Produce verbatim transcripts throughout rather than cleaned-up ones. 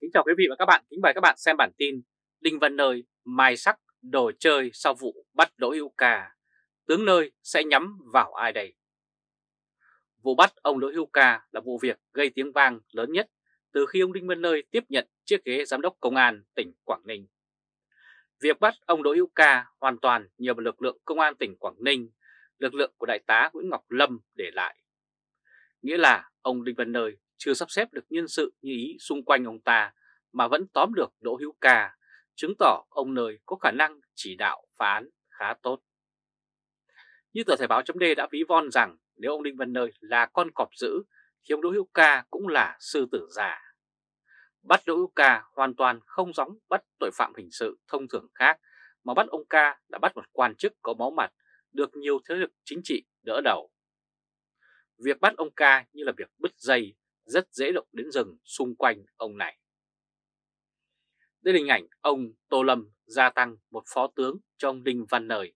Kính chào quý vị và các bạn, kính mời các bạn xem bản tin Đinh Văn Nơi mai sắc đồ chơi sau vụ bắt Đỗ Hữu Ca. Tướng Nơi sẽ nhắm vào ai đây? Vụ bắt ông Đỗ Hữu Ca là vụ việc gây tiếng vang lớn nhất từ khi ông Đinh Văn Nơi tiếp nhận chiếc ghế giám đốc công an tỉnh Quảng Ninh. Việc bắt ông Đỗ Hữu Ca hoàn toàn nhờ vào lực lượng công an tỉnh Quảng Ninh, lực lượng của đại tá Nguyễn Ngọc Lâm để lại. Nghĩa là ông Đinh Văn Nơi chưa sắp xếp được nhân sự như ý xung quanh ông ta mà vẫn tóm được Đỗ Hữu Ca, chứng tỏ ông Nơi có khả năng chỉ đạo phá án khá tốt. Như tờ Thời báo.de đã ví von rằng nếu ông Đinh Văn Nơi là con cọp dữ thì ông Đỗ Hữu Ca cũng là sư tử già. Bắt Đỗ Hữu Ca hoàn toàn không giống bắt tội phạm hình sự thông thường khác, mà bắt ông Ca đã bắt một quan chức có máu mặt, được nhiều thế lực chính trị đỡ đầu. Việc bắt ông Ca như là việc bứt dây, rất dễ động đến rừng xung quanh ông này. Đây là hình ảnh ông Tô Lâm gia tăng một phó tướng cho ông Đinh Văn Nơi.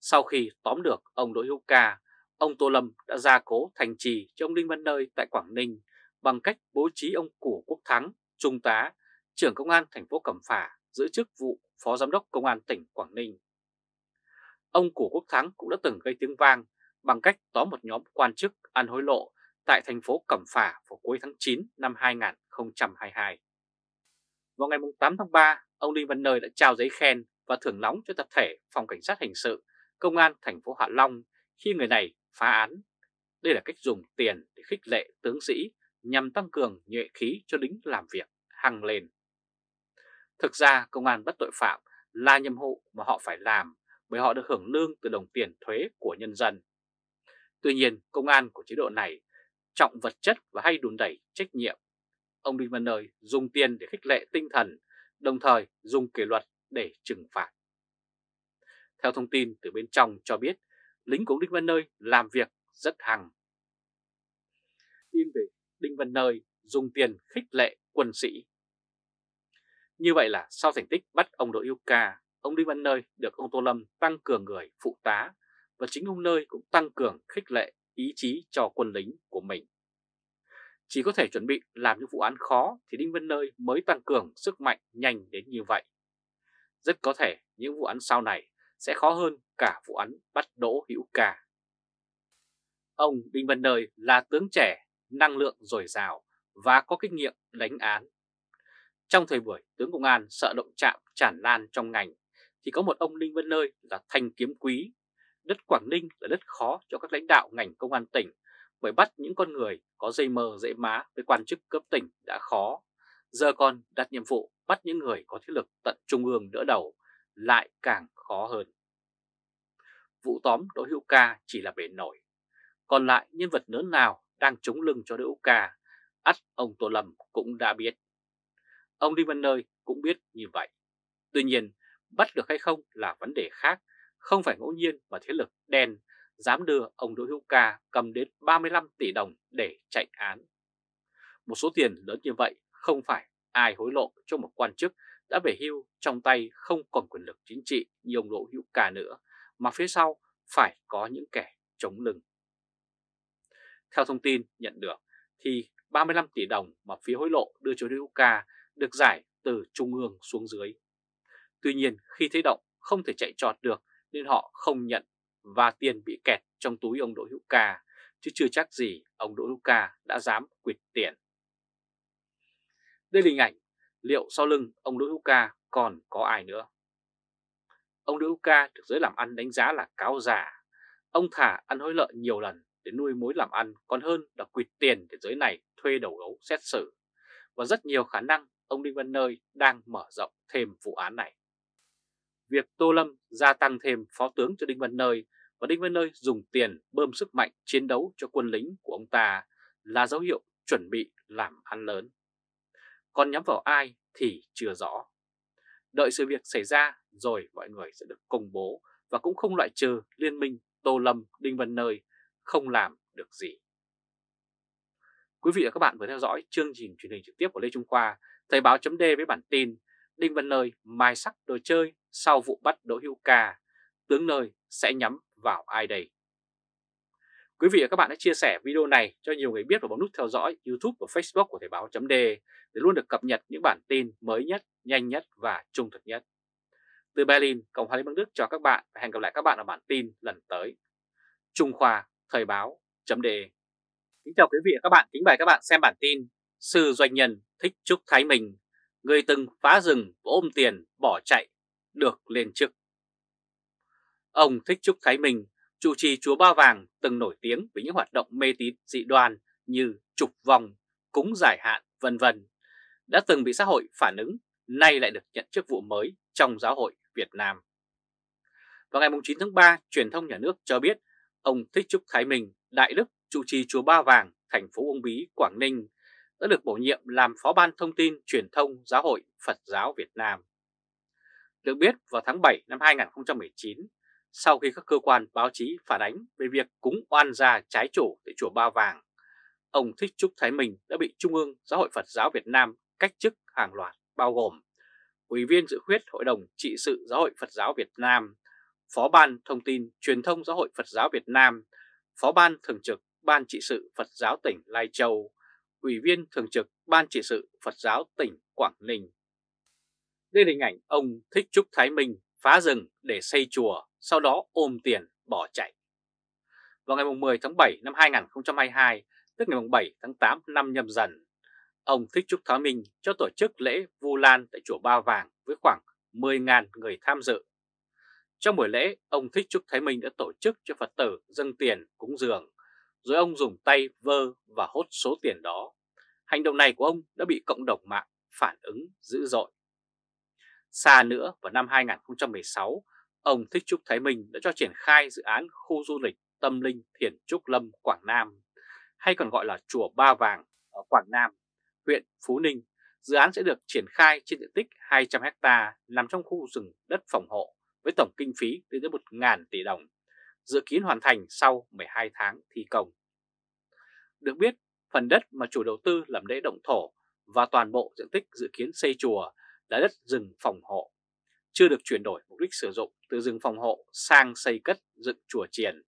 Sau khi tóm được ông Đỗ Hữu Ca, ông Tô Lâm đã gia cố thành trì cho ông Đinh Văn Nơi tại Quảng Ninh bằng cách bố trí ông Cổ Quốc Thắng, trung tá, trưởng công an thành phố Cẩm Phả giữ chức vụ phó giám đốc công an tỉnh Quảng Ninh. Ông Cổ Quốc Thắng cũng đã từng gây tiếng vang bằng cách tóm một nhóm quan chức ăn hối lộ tại thành phố Cẩm Phả vào cuối tháng chín năm hai nghìn không trăm hai mươi hai. Vào ngày tám tháng ba, ông Đinh Văn Nơi đã trao giấy khen và thưởng nóng cho tập thể phòng cảnh sát hình sự, công an thành phố Hạ Long khi người này phá án. Đây là cách dùng tiền để khích lệ tướng sĩ nhằm tăng cường nhuệ khí cho lính làm việc hăng lên. Thực ra, công an bắt tội phạm là nhiệm vụ mà họ phải làm bởi họ được hưởng lương từ đồng tiền thuế của nhân dân. Tuy nhiên, công an của chế độ này trọng vật chất và hay đùn đẩy trách nhiệm. Ông Đinh Văn Nơi dùng tiền để khích lệ tinh thần, đồng thời dùng kỷ luật để trừng phạt. Theo thông tin từ bên trong cho biết, lính của Đinh Văn Nơi làm việc rất hăng. Tin về Đinh Văn Nơi dùng tiền khích lệ quân sĩ. Như vậy là sau thành tích bắt ông Đỗ Hữu Ca, ông Đinh Văn Nơi được ông Tô Lâm tăng cường người phụ tá, và chính ông Nơi cũng tăng cường khích lệ ý chí cho quân lính của mình. Chỉ có thể chuẩn bị làm những vụ án khó thì Đinh Văn Nơi mới tăng cường sức mạnh nhanh đến như vậy. Rất có thể những vụ án sau này sẽ khó hơn cả vụ án bắt Đỗ Hữu Ca. Ông Đinh Văn Nơi là tướng trẻ, năng lượng dồi dào và có kinh nghiệm đánh án. Trong thời buổi tướng công an sợ động chạm tràn lan trong ngành thì có một ông Đinh Văn Nơi là thanh kiếm quý. Đất Quảng Ninh là đất khó cho các lãnh đạo ngành công an tỉnh, bởi bắt những con người có dây mờ dễ má với quan chức cấp tỉnh đã khó, giờ còn đặt nhiệm vụ bắt những người có thế lực tận trung ương đỡ đầu lại càng khó hơn. Vụ tóm Đỗ Hữu Ca chỉ là bề nổi, còn lại nhân vật lớn nào đang chống lưng cho Đỗ Hữu Ca, ắt ông Tô Lâm cũng đã biết. Ông Đinh Văn Nơi cũng biết như vậy. Tuy nhiên, bắt được hay không là vấn đề khác, không phải ngẫu nhiên mà thế lực đen dám đưa ông Đỗ Hữu Ca cầm đến ba mươi lăm tỷ đồng để chạy án. Một số tiền lớn như vậy không phải ai hối lộ cho một quan chức đã về hưu trong tay không còn quyền lực chính trị như ông Đỗ Hữu Ca nữa, mà phía sau phải có những kẻ chống lưng. Theo thông tin nhận được thì ba mươi lăm tỷ đồng mà phía hối lộ đưa cho Đỗ Hữu Ca được giải từ trung ương xuống dưới. Tuy nhiên, khi thấy động không thể chạy trọt được nên họ không nhận, và tiền bị kẹt trong túi ông Đỗ Hữu Ca, chứ chưa chắc gì ông Đỗ Hữu Ca đã dám quỵt tiền. Đây là hình ảnh liệu sau lưng ông Đỗ Hữu Ca còn có ai nữa. Ông Đỗ Hữu Ca được giới làm ăn đánh giá là cáo già. Ông thả ăn hối lợi nhiều lần để nuôi mối làm ăn còn hơn là quỵt tiền để giới này thuê đầu gấu xét xử. Và rất nhiều khả năng ông Đinh Văn Nơi đang mở rộng thêm vụ án này. Việc Tô Lâm gia tăng thêm phó tướng cho Đinh Văn Nơi và Đinh Văn Nơi dùng tiền bơm sức mạnh chiến đấu cho quân lính của ông ta là dấu hiệu chuẩn bị làm ăn lớn. Còn nhắm vào ai thì chưa rõ. Đợi sự việc xảy ra rồi mọi người sẽ được công bố, và cũng không loại trừ liên minh Tô Lâm Đinh Văn Nơi không làm được gì. Quý vị và các bạn vừa theo dõi chương trình truyền hình trực tiếp của Lê Trung Khoa, Thời báo.de với bản tin Đinh Văn Nơi mai sắc đồ chơi sau vụ bắt Đỗ Hữu Ca, tướng Nơi sẽ nhắm vào ai đây? Quý vị và các bạn hãy chia sẻ video này cho nhiều người biết và bấm nút theo dõi YouTube và Facebook của Thời báo chấm de để luôn được cập nhật những bản tin mới nhất, nhanh nhất và trung thực nhất. Từ Berlin, Cộng hòa Liên bang Đức chào các bạn và hẹn gặp lại các bạn ở bản tin lần tới. Trung Khoa, Thời báo chấm de. Kính chào quý vị và các bạn, kính mời các bạn xem bản tin Sư doanh nhân Thích Trúc Thái Minh, người từng phá rừng và ôm tiền bỏ chạy, được lên chức. Ông Thích Trúc Thái Minh, trụ trì Chùa Ba Vàng, từng nổi tiếng với những hoạt động mê tín dị đoan như trục vòng, cúng giải hạn, vân vân, đã từng bị xã hội phản ứng, nay lại được nhận chức vụ mới trong Giáo hội Việt Nam. Vào ngày chín tháng ba, truyền thông nhà nước cho biết ông Thích Trúc Thái Minh, đại đức, trụ trì Chùa Ba Vàng, thành phố Uông Bí, Quảng Ninh, đã được bổ nhiệm làm Phó ban Thông tin Truyền thông Giáo hội Phật giáo Việt Nam. Được biết, vào tháng bảy năm hai nghìn không trăm mười chín, sau khi các cơ quan báo chí phản ánh về việc cúng oan gia trái chủ tại Chùa Ba Vàng, ông Thích Trúc Thái Minh đã bị Trung ương Giáo hội Phật giáo Việt Nam cách chức hàng loạt, bao gồm Ủy viên dự khuyết Hội đồng Trị sự Giáo hội Phật giáo Việt Nam, Phó ban Thông tin Truyền thông Giáo hội Phật giáo Việt Nam, Phó ban Thường trực Ban Trị sự Phật giáo tỉnh Lai Châu, Ủy viên Thường trực Ban Trị sự Phật giáo tỉnh Quảng Ninh. Đây là hình ảnh ông Thích Trúc Thái Minh phá rừng để xây chùa, sau đó ôm tiền bỏ chạy. Vào ngày mười tháng bảy năm hai nghìn không trăm hai mươi hai, tức ngày bảy tháng tám năm Nhâm Dần, ông Thích Trúc Thái Minh cho tổ chức lễ Vu Lan tại Chùa Ba Vàng với khoảng mười nghìn người tham dự. Trong buổi lễ, ông Thích Trúc Thái Minh đã tổ chức cho Phật tử dâng tiền cúng dường, rồi ông dùng tay vơ và hốt số tiền đó. Hành động này của ông đã bị cộng đồng mạng phản ứng dữ dội. Xa nữa, vào năm hai nghìn không trăm mười sáu, ông Thích Trúc Thái Minh đã cho triển khai dự án khu du lịch tâm linh Thiền Trúc Lâm Quảng Nam, hay còn gọi là Chùa Ba Vàng ở Quảng Nam, huyện Phú Ninh. Dự án sẽ được triển khai trên diện tích hai trăm héc ta nằm trong khu rừng đất phòng hộ với tổng kinh phí lên tới một nghìn tỷ đồng. Dự kiến hoàn thành sau mười hai tháng thi công. Được biết, phần đất mà chủ đầu tư làm lễ động thổ và toàn bộ diện tích dự kiến xây chùa là đất rừng phòng hộ, chưa được chuyển đổi mục đích sử dụng từ rừng phòng hộ sang xây cất dựng chùa chiền.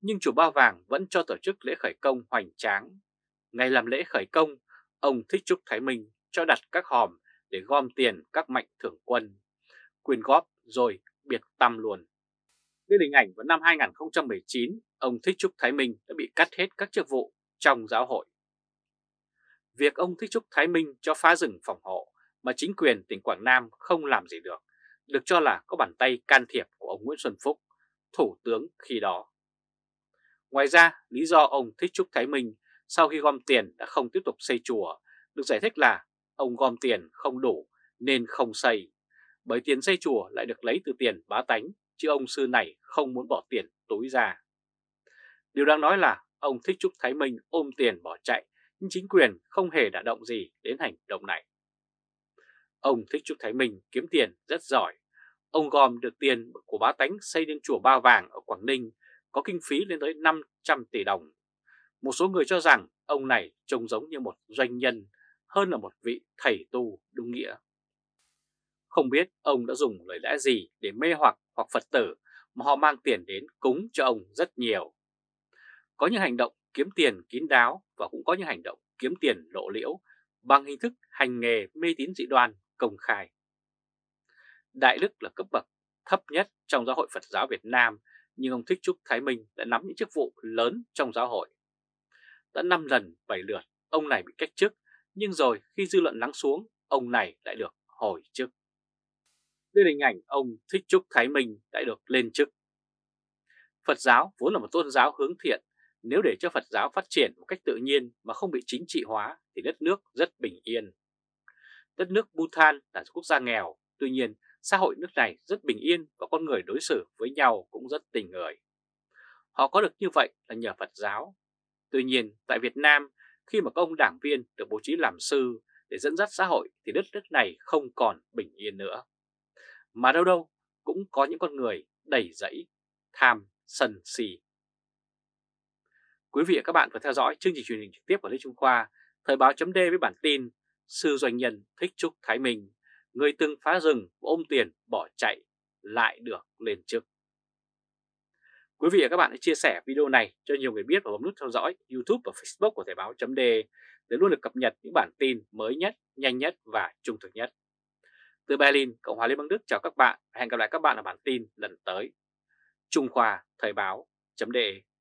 Nhưng Chùa Ba Vàng vẫn cho tổ chức lễ khởi công hoành tráng. Ngày làm lễ khởi công, ông Thích Trúc Thái Minh cho đặt các hòm để gom tiền các mạnh thường quân, quyên góp rồi biệt tăm luôn. Đây là hình ảnh vào năm hai nghìn không trăm mười chín, ông Thích Trúc Thái Minh đã bị cắt hết các chức vụ trong giáo hội. Việc ông Thích Trúc Thái Minh cho phá rừng phòng hộ mà chính quyền tỉnh Quảng Nam không làm gì được, được cho là có bàn tay can thiệp của ông Nguyễn Xuân Phúc, thủ tướng khi đó. Ngoài ra, lý do ông Thích Trúc Thái Minh sau khi gom tiền đã không tiếp tục xây chùa, được giải thích là ông gom tiền không đủ nên không xây, bởi tiền xây chùa lại được lấy từ tiền bá tánh, chứ ông sư này không muốn bỏ tiền túi ra. Điều đáng nói là ông Thích Trúc Thái Minh ôm tiền bỏ chạy, nhưng chính quyền không hề đả động gì đến hành động này. Ông Thích Trúc Thái Minh kiếm tiền rất giỏi. Ông gom được tiền của bá tánh xây nên Chùa Ba Vàng ở Quảng Ninh có kinh phí lên tới năm trăm tỷ đồng. Một số người cho rằng ông này trông giống như một doanh nhân hơn là một vị thầy tu đúng nghĩa. Không biết ông đã dùng lời lẽ gì để mê hoặc hoặc Phật tử mà họ mang tiền đến cúng cho ông rất nhiều. Có những hành động kiếm tiền kín đáo và cũng có những hành động kiếm tiền lộ liễu bằng hình thức hành nghề mê tín dị đoan công khai. Đại đức là cấp bậc thấp nhất trong Giáo hội Phật giáo Việt Nam, nhưng ông Thích Trúc Thái Minh đã nắm những chức vụ lớn trong giáo hội. Đã năm lần bảy lượt ông này bị cách chức, nhưng rồi khi dư luận lắng xuống, ông này lại được hồi chức. Đây là hình ảnh ông Thích Trúc Thái Minh đã được lên chức. Phật giáo vốn là một tôn giáo hướng thiện. Nếu để cho Phật giáo phát triển một cách tự nhiên mà không bị chính trị hóa thì đất nước rất bình yên. Đất nước Bhutan là quốc gia nghèo, tuy nhiên xã hội nước này rất bình yên và con người đối xử với nhau cũng rất tình người. Họ có được như vậy là nhờ Phật giáo. Tuy nhiên tại Việt Nam, khi mà các ông đảng viên được bố trí làm sư để dẫn dắt xã hội thì đất nước này không còn bình yên nữa. Mà đâu đâu cũng có những con người đầy rẫy tham sân si. Quý vị và các bạn vừa theo dõi chương trình truyền hình trực tiếp của Lê Trung Khoa, Thời báo chấm de với bản tin Sư doanh nhân Thích Trúc Thái Minh, người từng phá rừng ôm tiền bỏ chạy, lại được lên chức. Quý vị và các bạn hãy chia sẻ video này cho nhiều người biết và bấm nút theo dõi YouTube và Facebook của Thời báo.de để luôn được cập nhật những bản tin mới nhất, nhanh nhất và trung thực nhất. Từ Berlin, Cộng hòa Liên bang Đức chào các bạn. Hẹn gặp lại các bạn ở bản tin lần tới. Trung Khoa, Thời báo.de.